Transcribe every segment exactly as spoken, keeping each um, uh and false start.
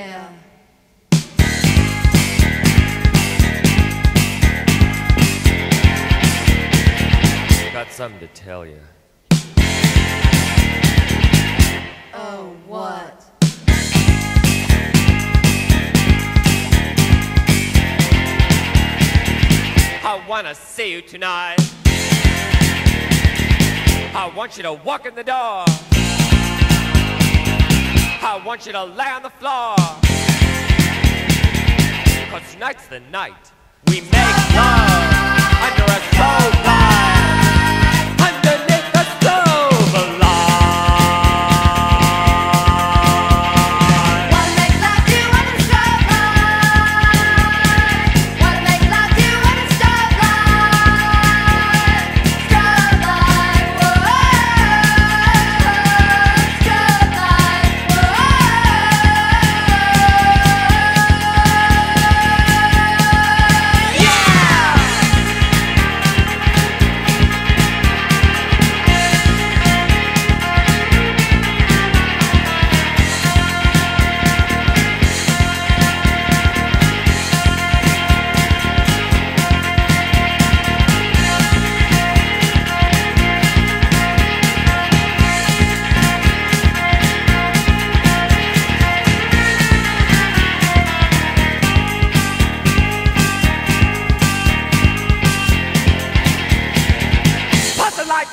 Yeah. I got something to tell you. Oh, what? I wanna see you tonight. I want you to walk in the door. I want you to lay on the floor. Cause tonight's the night we make love under a strobe light, underneath the strobe light. Wanna make love to you under the strobe light. Wanna make love to you under the strobe light. Strobe light, whoa. Strobe light, whoa. Yeah.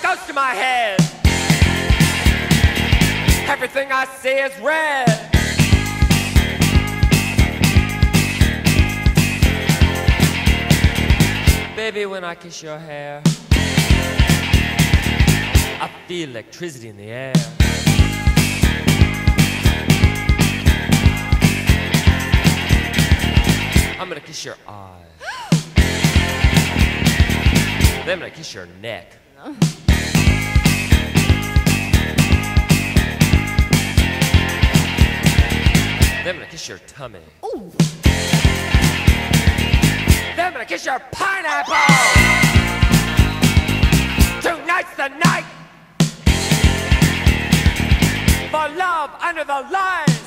Goes to my head. Everything I see is red. Baby, when I kiss your hair, I feel electricity in the air. I'm gonna kiss your eyes. Then I'm gonna kiss your neck. Then I'm gonna kiss your tummy. Ooh. Then I'm gonna kiss your pineapple. Tonight's the night for love under the light.